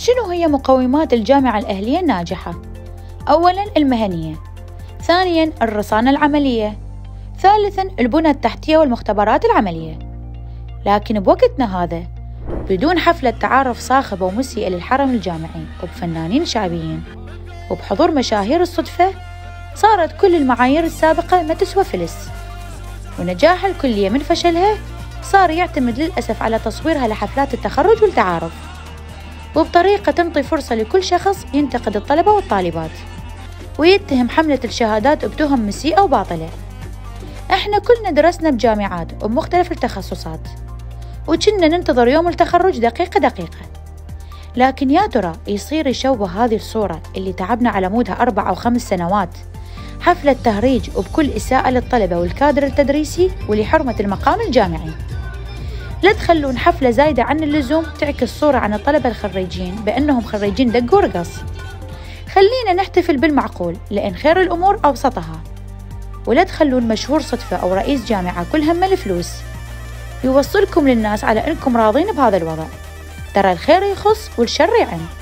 شنو هي مقومات الجامعة الأهلية الناجحة؟ أولاً المهنية، ثانياً الرصانة العملية، ثالثاً البنى التحتية والمختبرات العملية. لكن بوقتنا هذا بدون حفلة تعارف صاخبة ومسيئة للحرم الجامعي وبفنانين شعبيين وبحضور مشاهير الصدفة، صارت كل المعايير السابقة ما تسوى فلس، ونجاح الكلية من فشلها صار يعتمد للأسف على تصويرها لحفلات التخرج والتعارف، وبطريقة تنطي فرصة لكل شخص ينتقد الطلبة والطالبات ويتهم حملة الشهادات بتهم مسيئة وباطلة. احنا كلنا درسنا بجامعات وبمختلف التخصصات وكنا ننتظر يوم التخرج دقيقة دقيقة، لكن يا ترى يصير يشوه هذه الصورة اللي تعبنا على مودها 4 أو 5 سنوات حفلة تهريج وبكل إساءة للطلبة والكادر التدريسي ولحرمة المقام الجامعي. لا تخلون حفلة زايدة عن اللزوم تعكس صورة عن الطلبة الخريجين بأنهم خريجين دق ورقص. خلينا نحتفل بالمعقول لأن خير الأمور أوسطها، ولا تخلون مشهور صدفة أو رئيس جامعة كل همه الفلوس يوصلكم للناس على أنكم راضين بهذا الوضع. ترى الخير يخص والشر يعم.